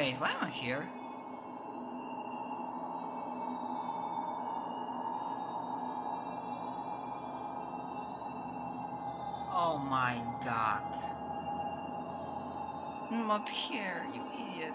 Wait, why am I here? Oh my god. Not here, you idiot.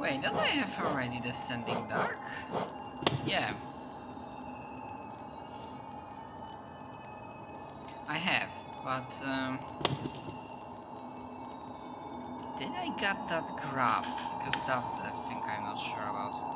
Wait, don't I have already Descending Dark? Yeah. I have, but did I get that graph? Because that's the thing I'm not sure about.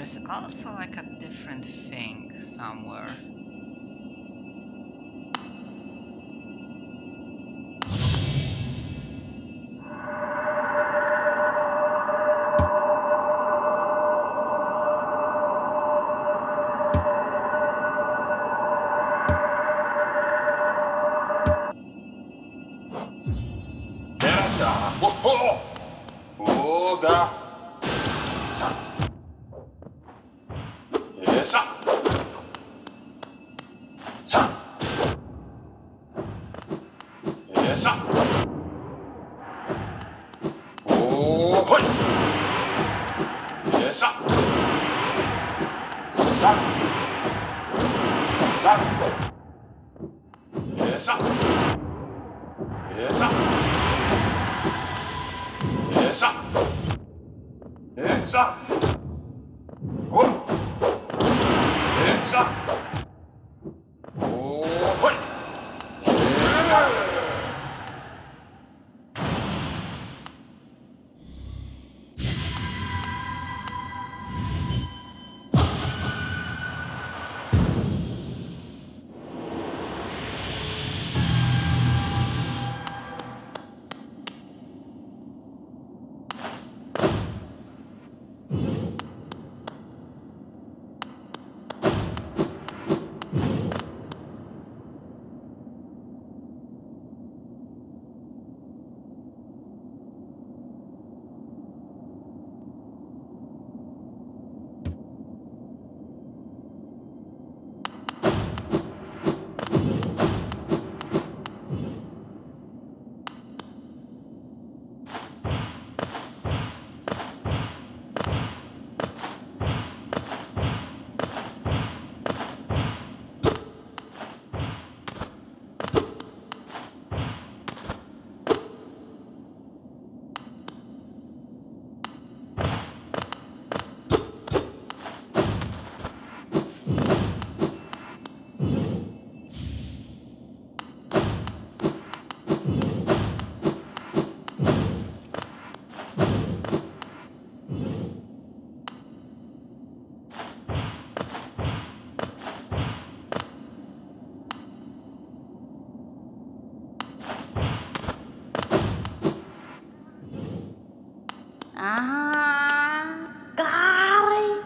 There's also like a different thing somewhere.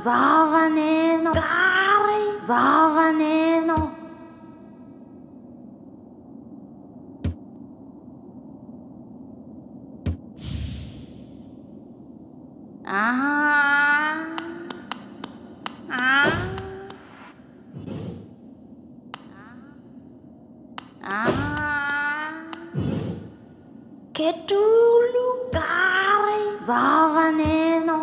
Zawaneo, Zawaneo. Ketulu, Zawaneo.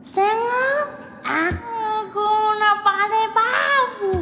Senhor, aku napade babu.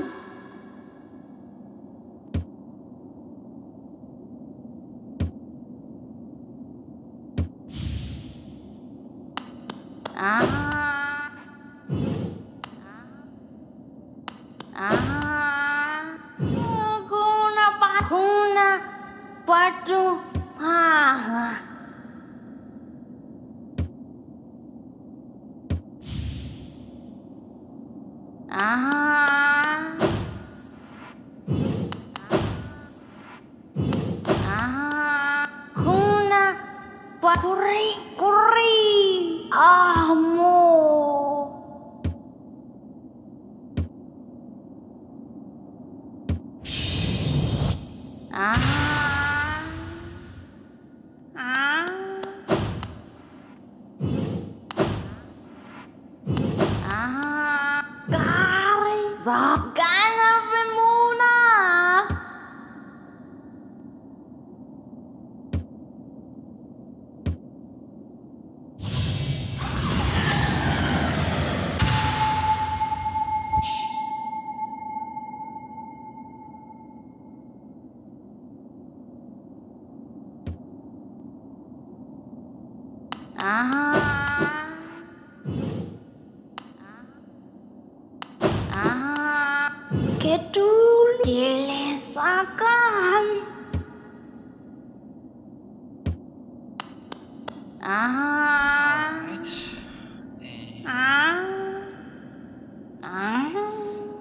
Kedul dilesakan.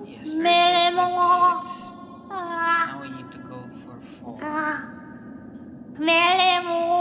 Yes, melemo. Now we need to go for four. Melemo.